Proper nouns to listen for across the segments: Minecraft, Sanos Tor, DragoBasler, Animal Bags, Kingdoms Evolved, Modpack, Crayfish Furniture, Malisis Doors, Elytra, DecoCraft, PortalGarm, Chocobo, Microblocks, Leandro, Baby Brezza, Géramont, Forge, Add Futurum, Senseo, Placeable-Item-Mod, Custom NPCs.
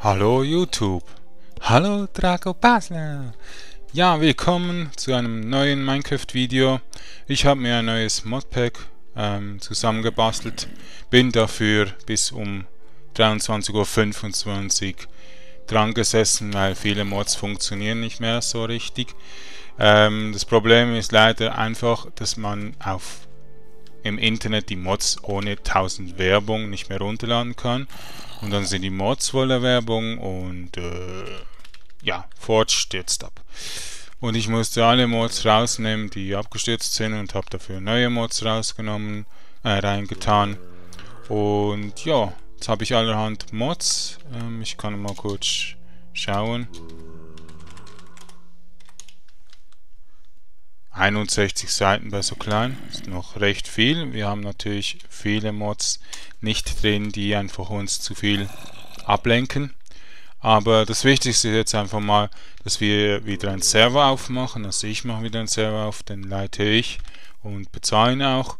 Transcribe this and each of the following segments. Hallo YouTube, hallo DragoBasler. Ja, willkommen zu einem neuen Minecraft-Video. Ich habe mir ein neues Modpack zusammengebastelt, bin dafür bis um 23:25 Uhr dran gesessen, weil viele Mods funktionieren nicht mehr so richtig. Das Problem ist leider einfach, dass man im Internet die Mods ohne 1000 Werbung nicht mehr runterladen kann. Und dann sind die Mods voller Werbung und ja, Forge stürzt ab. Und ich musste alle Mods rausnehmen, die abgestürzt sind, und habe dafür neue Mods rausgenommen, reingetan. Und ja, jetzt habe ich allerhand Mods. Ich kann mal kurz schauen. 61 Seiten bei so klein, ist noch recht viel. Wir haben natürlich viele Mods nicht drin, die einfach uns zu viel ablenken. Aber das Wichtigste ist jetzt einfach mal, dass wir wieder einen Server aufmachen. Also ich mache wieder einen Server auf, den leite ich und bezahle ihn auch.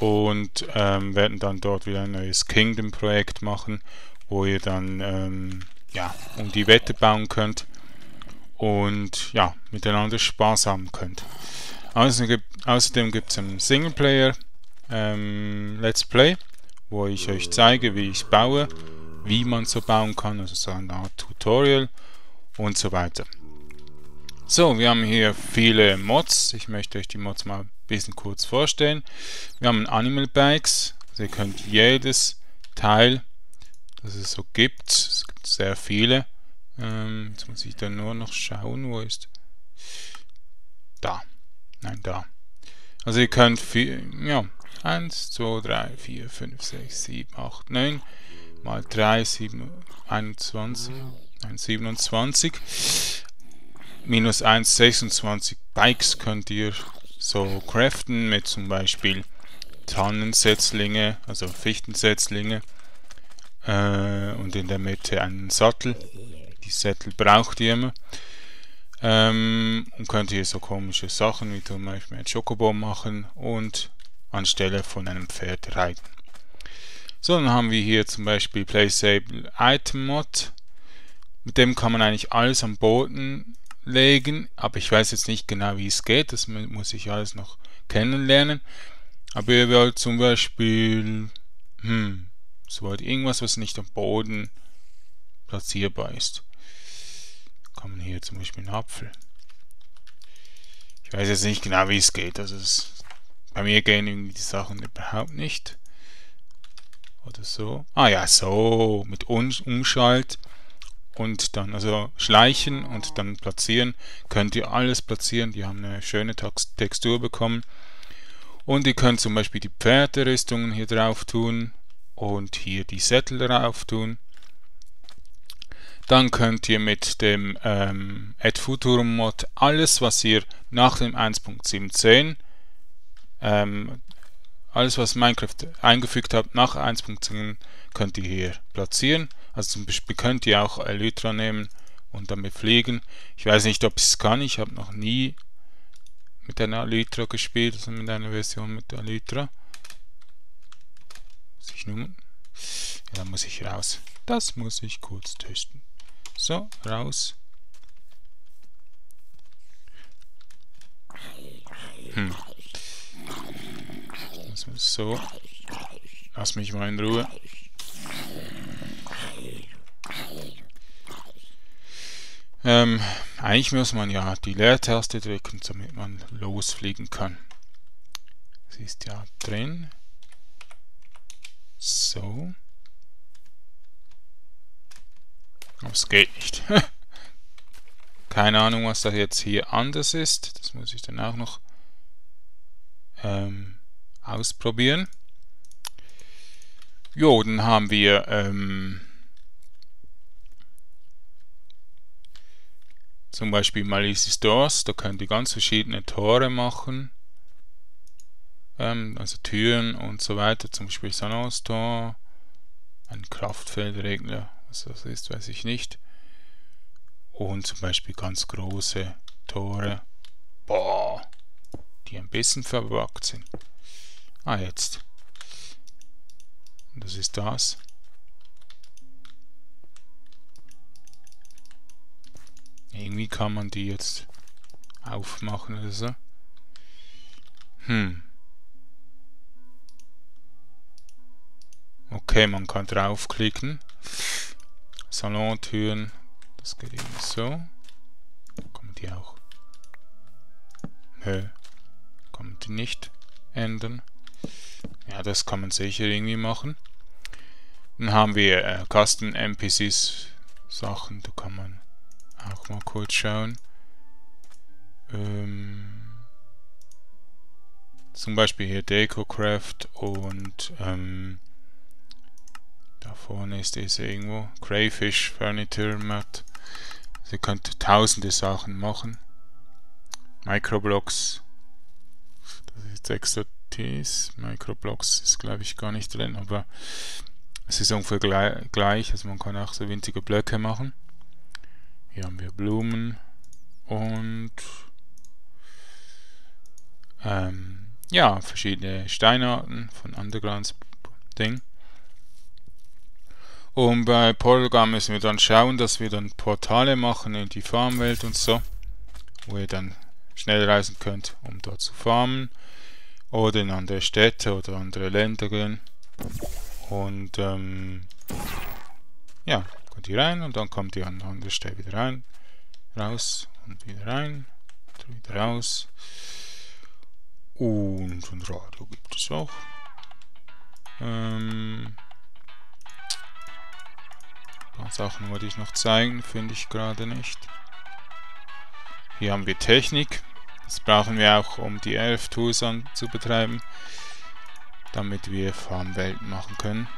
Und werden dann dort wieder ein neues Kingdom-Projekt machen, wo ihr dann ja, um die Wette bauen könnt. Und ja, miteinander Spaß haben könnt. Außerdem gibt es einen Singleplayer Let's Play, wo ich euch zeige, wie ich baue, wie man so bauen kann, also so eine Art Tutorial und so weiter. So, wir haben hier viele Mods. Ich möchte euch die Mods mal ein bisschen kurz vorstellen. Wir haben Animal Bags, also ihr könnt jedes Teil, das es so gibt, es gibt sehr viele. Jetzt muss ich dann nur noch schauen, wo ist. Da. Nein, da. Also ihr könnt viel, ja, 1, 2, 3, 4, 5, 6, 7, 8, 9 mal 3, 7, 21, 27 minus 1, 26 Bikes könnt ihr so craften mit zum Beispiel Tannensetzlinge, also Fichtensetzlinge, und in der Mitte einen Sattel. Die Sättel braucht ihr immer. Und könnt hier so komische Sachen wie zum Beispiel ein Chocobo machen und anstelle von einem Pferd reiten. So, dann haben wir hier zum Beispiel Placeable-Item-Mod. Mit dem kann man eigentlich alles am Boden legen, aber ich weiß jetzt nicht genau, wie es geht. Das muss ich alles noch kennenlernen. Aber ihr wollt zum Beispiel irgendwas, was nicht am Boden platzierbar ist. Kommen hier zum Beispiel einen Apfel. Ich weiß jetzt nicht genau, wie es geht. Also bei mir gehen irgendwie die Sachen überhaupt nicht. Oder so. Ah ja, so. Mit Umschalt. Und dann, also schleichen und dann platzieren. Könnt ihr alles platzieren. Die haben eine schöne Textur bekommen. Und ihr könnt zum Beispiel die Pferderüstungen hier drauf tun. Und hier die Sättel drauf tun. Dann könnt ihr mit dem Add Futurum Mod alles, was ihr nach dem 1.17, alles was Minecraft eingefügt habt nach 1.10, könnt ihr hier platzieren. Also zum Beispiel könnt ihr auch Elytra nehmen und damit fliegen. Ich weiß nicht, ob ich es kann. Ich habe noch nie mit einer Elytra gespielt, also mit einer Version mit Elytra. Muss ich nun? Ja, da muss ich raus. Das muss ich kurz testen. So, raus. So. Lass mich mal in Ruhe. Eigentlich muss man ja die Leertaste drücken, damit man losfliegen kann. Das ist ja drin. So. Aber es geht nicht. Keine Ahnung, was da jetzt hier anders ist. Das muss ich dann auch noch ausprobieren. Jo, dann haben wir zum Beispiel Malisis Doors. Da könnt ihr ganz verschiedene Tore machen. Also Türen und so weiter. Zum Beispiel Sanos Tor. Ein Kraftfeldregler. Was das ist, weiß ich nicht. Und zum Beispiel ganz große Tore, die ein bisschen verbuggt sind. Ah, jetzt. Das ist das. wie kann man die jetzt aufmachen oder so? Okay, man kann draufklicken. Salontüren, das geht eben so. Kann man die auch? Nö, kann man die nicht ändern. Ja, das kann man sicher irgendwie machen. Dann haben wir Custom NPCs Sachen, da kann man auch mal kurz schauen. Zum Beispiel hier DecoCraft und da vorne ist es irgendwo Crayfish Furniture Mod. Also ihr könnt tausende Sachen machen. Microblocks, das ist Expertise. Microblocks ist glaube ich gar nicht drin, aber es ist ungefähr gleich, also man kann auch so winzige Blöcke machen. Hier haben wir Blumen und ja, verschiedene Steinarten von Underground-Ding. Und bei PortalGarm müssen wir dann schauen, dass wir dann Portale machen in die Farmwelt und so, wo ihr dann schnell reisen könnt, um dort zu farmen oder in andere Städte oder andere Länder gehen. Und ja, kommt ihr rein und dann kommt ihr an der anderen Stelle wieder rein, raus und wieder rein, und wieder raus. Und ein Radio gibt es auch. Ein paar Sachen wollte ich noch zeigen, finde ich gerade nicht. Hier haben wir Technik. Das brauchen wir auch, um die Elf-Tools zu betreiben, damit wir Farmwelten machen können.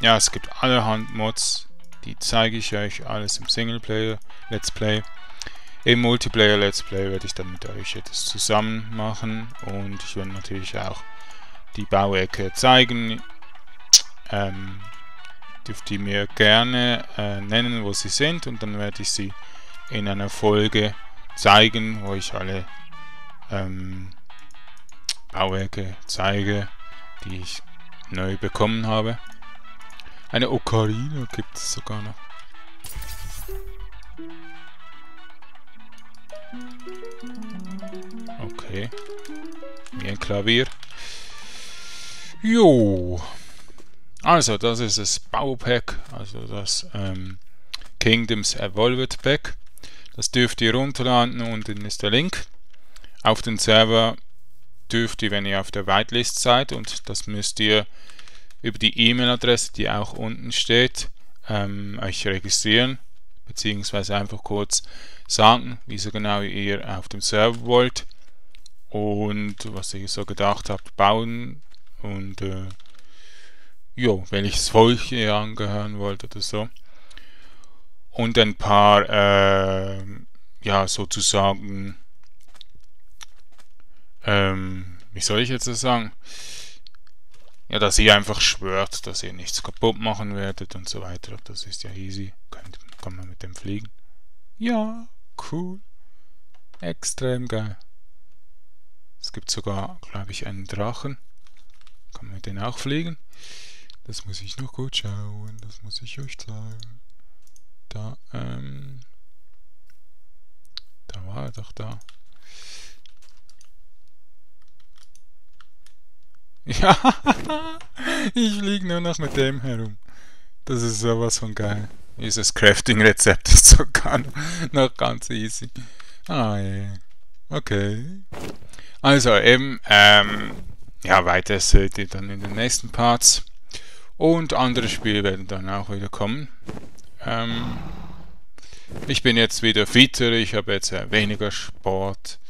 Ja, es gibt allerhand Mods, die zeige ich euch alles im Singleplayer Let's Play. Im Multiplayer Let's Play werde ich dann mit euch etwas zusammen machen und ich werde natürlich auch die Bauecke zeigen. Dürft ihr mir gerne nennen, wo sie sind, und dann werde ich sie in einer Folge zeigen, wo ich alle Bauwerke zeige, die ich neu bekommen habe. Eine Ocarina gibt es sogar noch. Okay. Wie ein Klavier. Jo. Also, das ist das Baupack, also das Kingdoms Evolved Pack. Das dürft ihr runterladen, unten ist der Link. Auf den Server dürft ihr, wenn ihr auf der Whitelist seid, und das müsst ihr über die E-Mail-Adresse, die auch unten steht, euch registrieren, beziehungsweise einfach kurz sagen, wieso genau ihr auf dem Server wollt und was ihr so gedacht habt bauen und jo, welches Volk ihr angehören wollt oder so. Und ein paar ja, sozusagen wie soll ich jetzt das sagen? Ja, dass ihr einfach schwört, dass ihr nichts kaputt machen werdet und so weiter. Das ist ja easy. Kann man mit dem fliegen. Ja, cool. Extrem geil. Es gibt sogar, glaube ich, einen Drachen. Kann man mit denen auch fliegen? Das muss ich noch gut schauen. Das muss ich euch sagen. Da, da war er doch da. Ja, ich fliege nur noch mit dem herum. Das ist sowas von geil. Dieses Crafting-Rezept ist sogar noch ganz easy. Ah, yeah. Okay. Also eben, ja, weiter seht ihr dann in den nächsten Parts. Und andere Spiele werden dann auch wieder kommen. Ich bin jetzt wieder fitter, ich habe jetzt weniger Sport,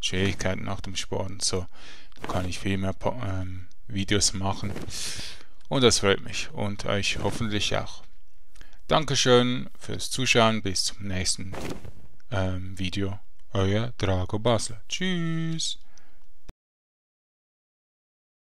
Schwierigkeiten nach dem Sport und so. Kann ich viel mehr Videos machen und das freut mich und euch hoffentlich auch. Dankeschön fürs Zuschauen, bis zum nächsten Video. Euer DragoBasler. Tschüss.